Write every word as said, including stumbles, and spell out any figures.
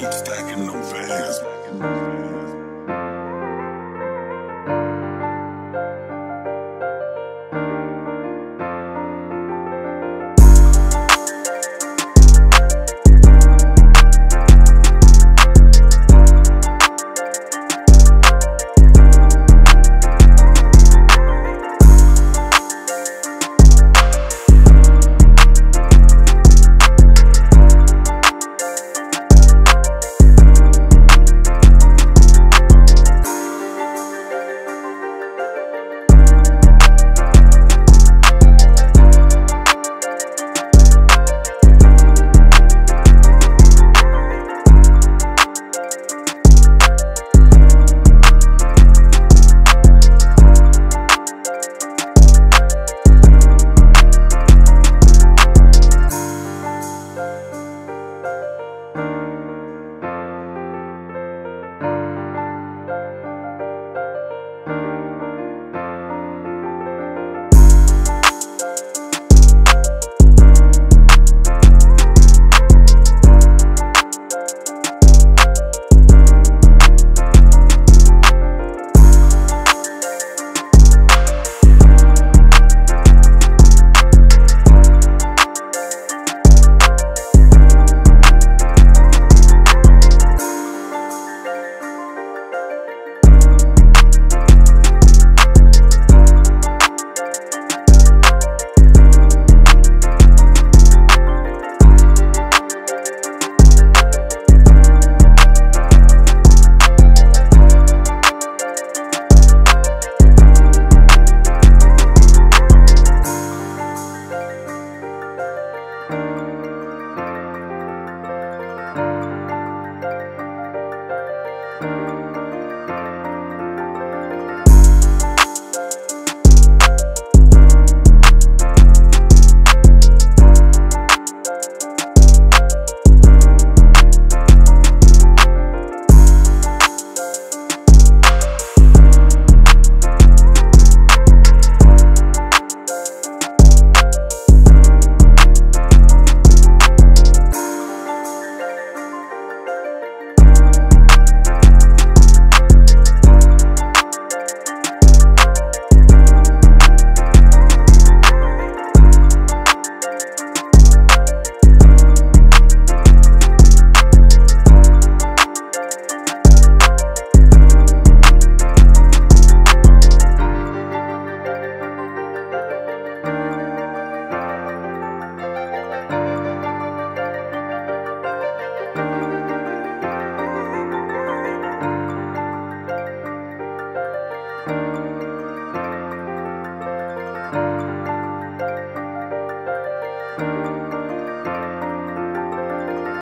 keep stacking them fans. Thank you.